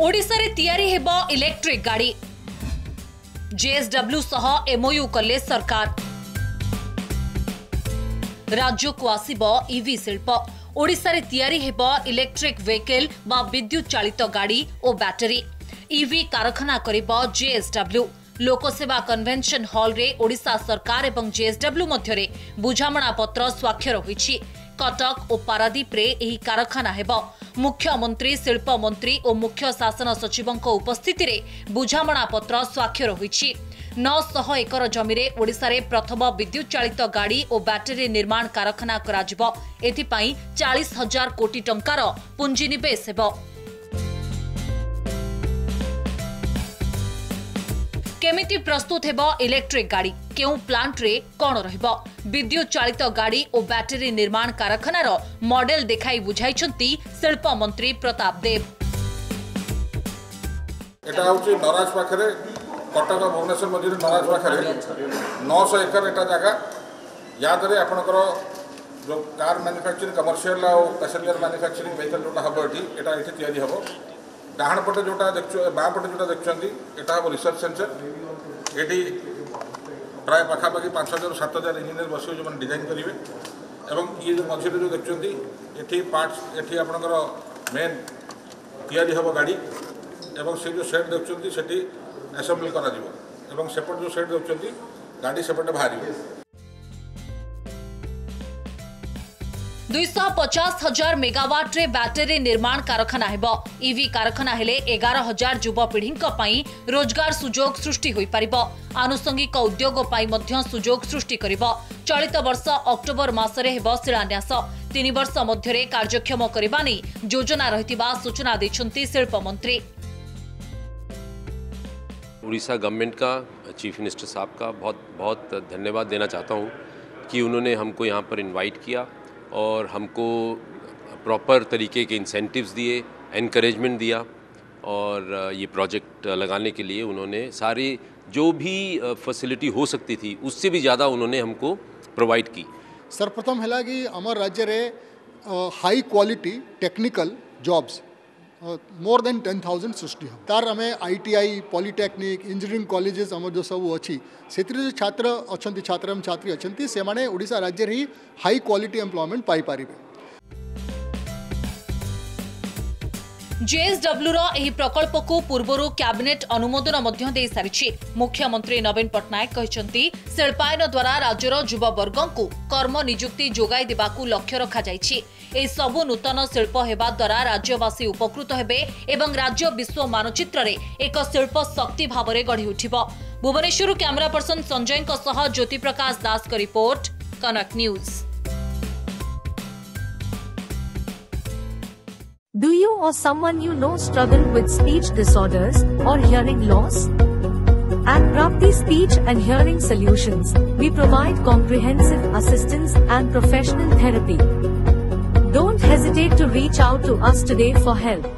ओडिशा रे तयारी हेबो इलेक्ट्रिक गाड़ी। जेएसडब्ल्यू सह एमओयू कले सरकार। राज्य को आसीबो इवी शिल्प। ओडिशा रे तयारी हेबो इलेक्ट्रिक व्हीकल बा विद्युत चालित गाड़ी और बैटरी। इवी कारखाना करिबो जेएसडब्ल्यू। लोकसेवा कन्वेंशन हॉल रे ओडिशा सरकार एवं जेएसडब्ल्यू मध्य बुझामणा पत्र स्वाक्षर होईछि। कटक और पारादीप रे एही कारखाना हेब। मुख्यमंत्री, शिल्प मंत्री और मुख्य शासन सचिव उपस्थित रे बुझामणा पत्र स्वाक्षर होईछि। 900 एकर जमी रे ओडिशा रे प्रथम विद्युत चालित गाड़ी और बैटरी निर्माण कारखाना कराजिब। एथिपाई 40,000 कोटी टंकार पुंजी निवेश हेब। केमिति प्रस्तुत हेब इलेक्ट्रिक गाड़ी, केउ प्लांट रे कौन रहिबो। विद्युत चालित गाड़ी और बैटरी निर्माण कारखानार मॉडल देखाई बुझाइछंती शिल्प मंत्री प्रताप देव। एटा होउची नराज पाखरे कटक भुवनेश्वर मधीर नराज पाखरे 900 एकर एटा जागा। याद रे आपनकर जो कार मैन्युफैक्चरिंग कमर्शियल और पैसेंजर मैन्युफैक्चरिंग व्हीकल जोटा हब एटा एठी तयारी हबो। डाहन पटे जोटा देखछो बाँ पटे जोटा देखछंती एटा हबो रिसर्च सेंटर। एडी प्राय पाखापाखि 5,000-7,000 इंजीनियर बस जो डिजाइन करेंगे और ये जो मझीरे जो देखते ये पार्ट ये आपणकर मेन तैयारी हब गाड़ी एवं से जो सेट देखते से आसेम्बल करपट जो सेट देखते गाड़ी सेपटे बाहर। 250,000 मेगावाट्रे बैटरी निर्माण कारखाना हेब। इवी कारखाना हेले 11,000 युवपीढ़ी रोजगार सुजोग सृष्टि होई परिबो। आनुषंगिक उद्योग पाई सुजोग सृष्टि करिबो। चलित वर्ष अक्टोबर मासरे हेब शिलान्यास। 3 वर्ष मध्यरे कार्यक्षम करबा नै योजना रहितिबा सूचना दैछन्ती शिल्प मंत्री। ओडिशा गवर्नमेंट का चीफ मिनिस्टर साहब का बहुत बहुत धन्यवाद देना चाहता हूँ कि उन्होंने हमको यहाँ पर इन्वाइट किया और हमको प्रॉपर तरीके के इंसेंटिव्स दिए, एनकरेजमेंट दिया और ये प्रोजेक्ट लगाने के लिए उन्होंने सारी जो भी फैसिलिटी हो सकती थी उससे भी ज़्यादा उन्होंने हमको प्रोवाइड की। सर्वप्रथम है कि हमारे राज्य रे high quality technical jobs more than 10,000 सृष्टि हम तार आम ITI पलिटेक्निक इंजीनियरिंग कॉलेजेस आम जो सब अच्छी से छात्र अच्छा छात्र एवं छात्री अच्छा से ओडिशा राज्य ही हाई क्वालिटी एम्प्लॉयमेंट पाई पारिबे। जेएसडब्ल्यू रो एही प्रकल्प को पूर्वरो कैबिनेट अनुमोदन मध्य दे सारिछि। मुख्यमंत्री नवीन पटनायक कहिसंती शिल्पायन द्वारा राज्यर युववर्ग को कर्म नियुक्ति जोगाई देबाकू लक्ष्य रखा जाइछि। ए सबु नूतन शिल्प हेबा द्वारा राज्यवासी उपकृत हेबे एवं राज्य विश्व मानचित्र रे एक शिल्प शक्ति भावरे गढ़ी उठिबो। भुवनेश्वर कैमरा पर्सन संजयक सह ज्योतिप्रकाश दास की report, Kanak news. Do you or someone you know struggle with speech disorders or hearing loss? At Prapti Speech and Hearing Solutions, we provide comprehensive assistance and professional therapy. Don't hesitate to reach out to us today for help.